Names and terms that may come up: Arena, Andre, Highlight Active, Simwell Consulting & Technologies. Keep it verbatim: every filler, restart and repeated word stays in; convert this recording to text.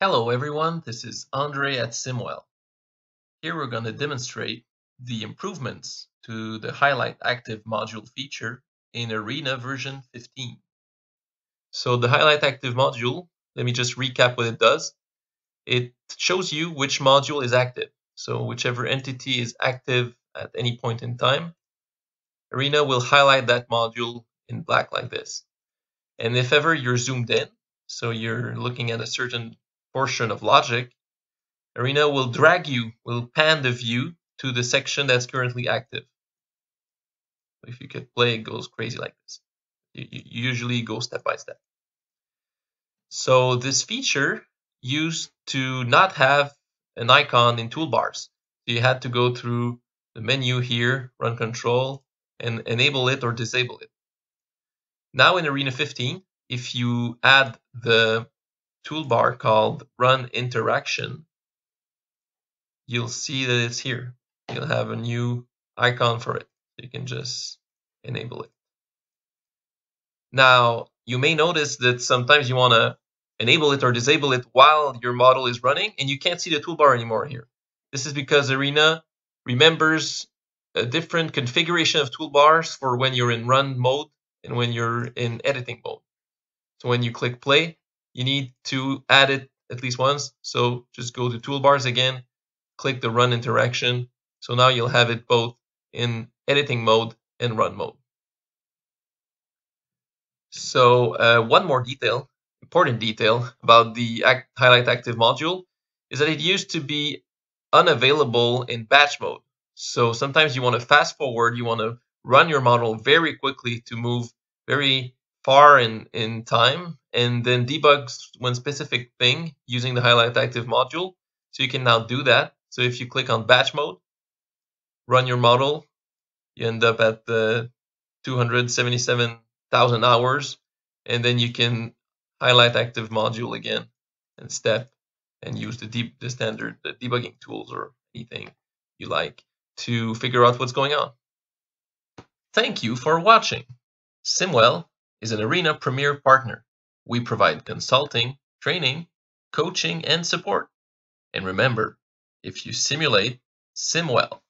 Hello everyone, this is Andre at Simwell. Here we're going to demonstrate the improvements to the Highlight Active module feature in Arena version fifteen. So the Highlight Active module, let me just recap what it does. It shows you which module is active. So whichever entity is active at any point in time, Arena will highlight that module in black like this. And if ever you're zoomed in, so you're looking at a certain portion of logic, Arena will drag you, will pan the view to the section that's currently active. If you could play, it goes crazy like this. You usually go step by step. So this feature used to not have an icon in toolbars. You had to go through the menu here, run control, and enable it or disable it. Now in Arena fifteen, if you add the toolbar called Run Interaction, you'll see that it's here. You'll have a new icon for it. You can just enable it. Now, you may notice that sometimes you want to enable it or disable it while your model is running, and you can't see the toolbar anymore here. This is because Arena remembers a different configuration of toolbars for when you're in run mode and when you're in editing mode. So when you click play, you need to add it at least once. So just go to toolbars again, click the Run Interaction. So now you'll have it both in editing mode and run mode. So uh, one more detail, important detail about the Act Highlight Active module is that it used to be unavailable in batch mode. So sometimes you want to fast forward, you want to run your model very quickly to move very far in, in time, and then debug one specific thing using the Highlight Active module. So you can now do that. So if you click on batch mode, run your model, you end up at the two hundred seventy-seven thousand hours, and then you can highlight active module again and step and use the deep the standard the debugging tools or anything you like to figure out what's going on. Thank you for watching. Simwell is an Arena Premier partner. We provide consulting, training, coaching, and support. And remember, if you simulate, sim well.